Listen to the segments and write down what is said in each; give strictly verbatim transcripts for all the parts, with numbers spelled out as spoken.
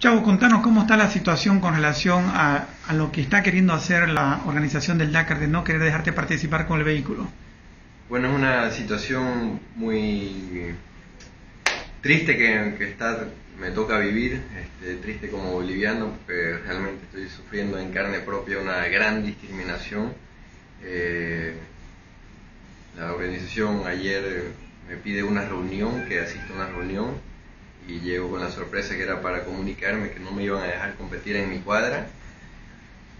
Chavo, contanos cómo está la situación con relación a, a lo que está queriendo hacer la organización del Dakar de no querer dejarte participar con el vehículo. Bueno, es una situación muy triste que, que está, me toca vivir, este, triste como boliviano, porque realmente estoy sufriendo en carne propia una gran discriminación. Eh, la organización ayer me pide una reunión, que asista a una reunión, y llego con la sorpresa que era para comunicarme que no me iban a dejar competir en mi cuadra.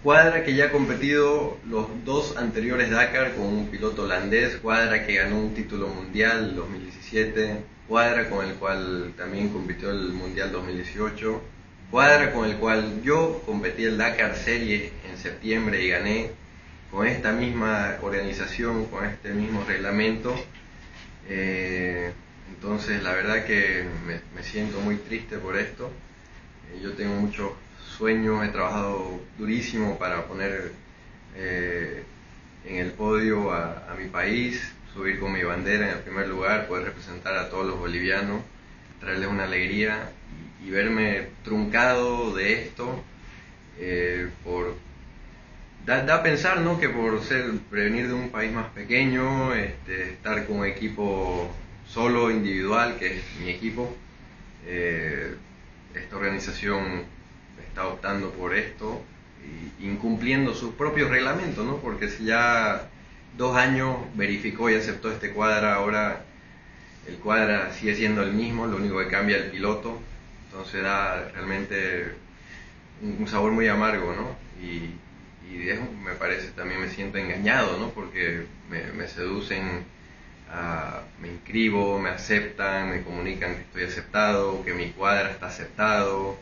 Cuadra que ya ha competido los dos anteriores Dakar con un piloto holandés, cuadra que ganó un título mundial dos mil diecisiete, cuadra con el cual también compitió el mundial dos mil dieciocho, cuadra con el cual yo competí el Dakar Series en septiembre y gané con esta misma organización, con este mismo reglamento. Eh, Entonces la verdad que me, me siento muy triste por esto. Eh, yo tengo muchos sueños, he trabajado durísimo para poner eh, en el podio a, a mi país, subir con mi bandera en el primer lugar, poder representar a todos los bolivianos, traerles una alegría y, y verme truncado de esto. Eh, por, da, da a pensar, ¿no?, que por ser, venir de un país más pequeño, este, estar con un equipo solo, individual, que es mi equipo, eh, esta organización está optando por esto, incumpliendo sus propios reglamentos, ¿no? Porque si ya dos años verificó y aceptó este cuadra, ahora el cuadra sigue siendo el mismo, lo único que cambia es el piloto, entonces da realmente un sabor muy amargo, ¿no? Y, y eso me parece, también me siento engañado, ¿no? Porque me, me seducen. Uh, me inscribo, me aceptan, me comunican que estoy aceptado, que mi cuadra está aceptado,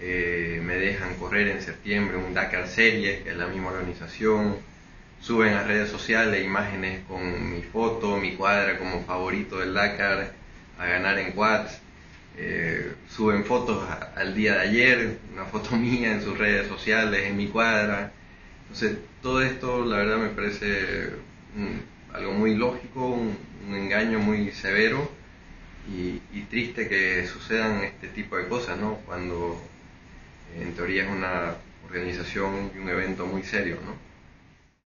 eh, me dejan correr en septiembre un Dakar Series, que es la misma organización, suben a redes sociales imágenes con mi foto, mi cuadra como favorito del Dakar a ganar en quads, eh, suben fotos a, al día de ayer, una foto mía en sus redes sociales, en mi cuadra. Entonces todo esto la verdad me parece mm, algo muy lógico, un, un engaño muy severo y, y triste que sucedan este tipo de cosas, ¿no? Cuando en teoría es una organización y un evento muy serio, ¿no?